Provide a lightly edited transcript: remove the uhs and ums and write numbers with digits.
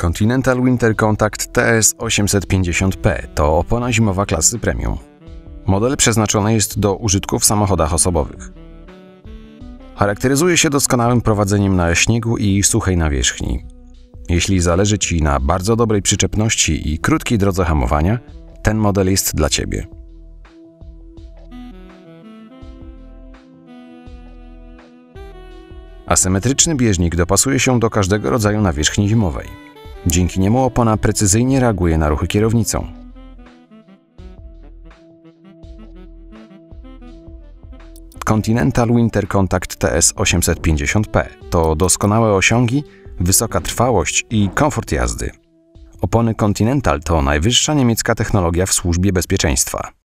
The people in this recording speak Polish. Continental WinterContact TS 850P to opona zimowa klasy premium. Model przeznaczony jest do użytku w samochodach osobowych. Charakteryzuje się doskonałym prowadzeniem na śniegu i suchej nawierzchni. Jeśli zależy Ci na bardzo dobrej przyczepności i krótkiej drodze hamowania, ten model jest dla Ciebie. Asymetryczny bieżnik dopasuje się do każdego rodzaju nawierzchni zimowej. Dzięki niemu opona precyzyjnie reaguje na ruchy kierownicą. Continental WinterContact TS 850P to doskonałe osiągi, wysoka trwałość i komfort jazdy. Opony Continental to najwyższa niemiecka technologia w służbie bezpieczeństwa.